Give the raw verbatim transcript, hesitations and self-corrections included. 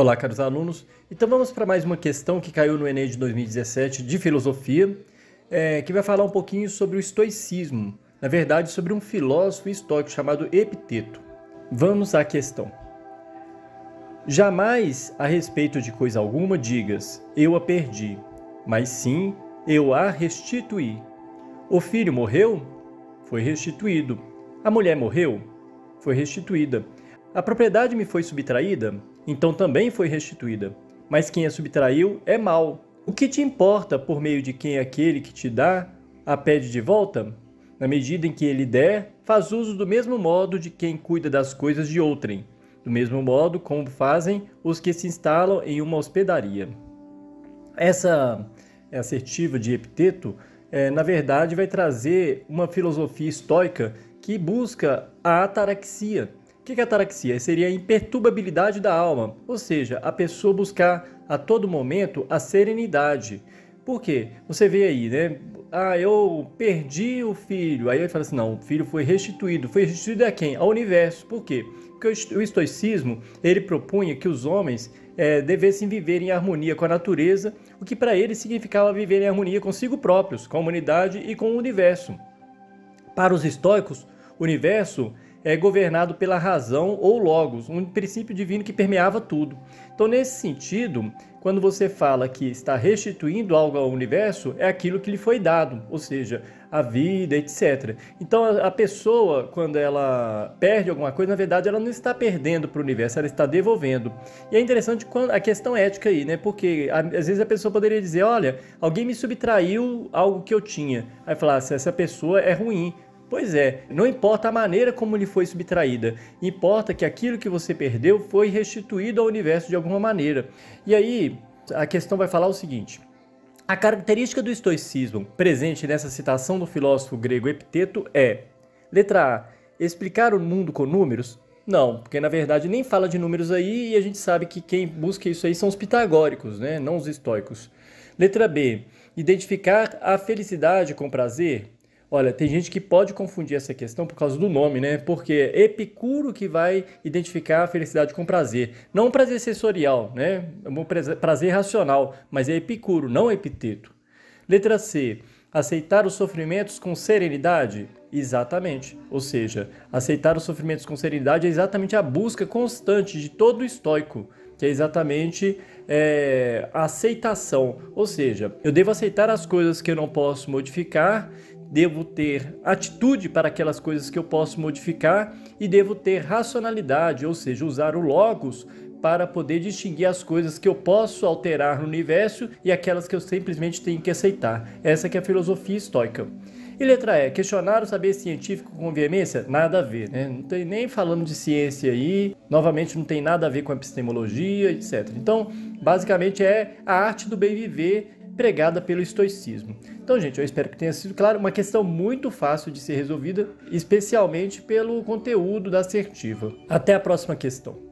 Olá, caros alunos. Então vamos para mais uma questão que caiu no Enem de dois mil e dezessete de filosofia, é, que vai falar um pouquinho sobre o estoicismo, na verdade sobre um filósofo estoico chamado Epicteto. Vamos à questão. Jamais a respeito de coisa alguma digas, eu a perdi, mas sim, eu a restituí. O filho morreu? Foi restituído. A mulher morreu? Foi restituída. A propriedade me foi subtraída? Então também foi restituída. Mas quem a subtraiu é mau. O que te importa por meio de quem aquele que te dá a pede de volta? Na medida em que ele der, faz uso do mesmo modo de quem cuida das coisas de outrem, do mesmo modo como fazem os que se instalam em uma hospedaria. Essa assertiva de Epicteto, é, na verdade, vai trazer uma filosofia estoica que busca a ataraxia. O que é ataraxia? Seria a imperturbabilidade da alma, ou seja, a pessoa buscar a todo momento a serenidade. Por quê? Você vê aí, né? Ah, eu perdi o filho. Aí ele fala assim, não, o filho foi restituído. Foi restituído a quem? Ao universo. Por quê? Porque o estoicismo, ele propunha que os homens é, devessem viver em harmonia com a natureza, o que para ele significava viver em harmonia consigo próprios, com a humanidade e com o universo. Para os estoicos, o universo é governado pela razão ou logos, um princípio divino que permeava tudo. Então, nesse sentido, quando você fala que está restituindo algo ao universo, é aquilo que lhe foi dado, ou seja, a vida, etcétera. Então, a pessoa, quando ela perde alguma coisa, na verdade, ela não está perdendo para o universo, ela está devolvendo. E é interessante a questão ética aí, né? Porque às vezes a pessoa poderia dizer, olha, alguém me subtraiu algo que eu tinha. Aí falar, se essa pessoa é ruim. Pois é, não importa a maneira como lhe foi subtraída, importa que aquilo que você perdeu foi restituído ao universo de alguma maneira. E aí, a questão vai falar o seguinte, a característica do estoicismo presente nessa citação do filósofo grego Epicteto é, letra A, explicar o mundo com números? Não, porque na verdade nem fala de números aí e a gente sabe que quem busca isso aí são os pitagóricos, né? Não os estoicos. Letra B, identificar a felicidade com prazer? Olha, tem gente que pode confundir essa questão por causa do nome, né? Porque é Epicuro que vai identificar a felicidade com prazer. Não um prazer sensorial, né? Um prazer racional, mas é Epicuro, não Epicteto. Letra C. Aceitar os sofrimentos com serenidade? Exatamente. Ou seja, aceitar os sofrimentos com serenidade é exatamente a busca constante de todo estoico, que é exatamente é, a aceitação. Ou seja, eu devo aceitar as coisas que eu não posso modificar, devo ter atitude para aquelas coisas que eu posso modificar e devo ter racionalidade, ou seja, usar o logos para poder distinguir as coisas que eu posso alterar no universo e aquelas que eu simplesmente tenho que aceitar. Essa que é a filosofia estoica. E letra E, questionar o saber científico com veemência? Nada a ver, né? Não tem nem falando de ciência aí, novamente não tem nada a ver com epistemologia, etcétera. Então, basicamente é a arte do bem viver pregada pelo estoicismo. Então, gente, eu espero que tenha sido claro, uma questão muito fácil de ser resolvida, especialmente pelo conteúdo da assertiva. Até a próxima questão.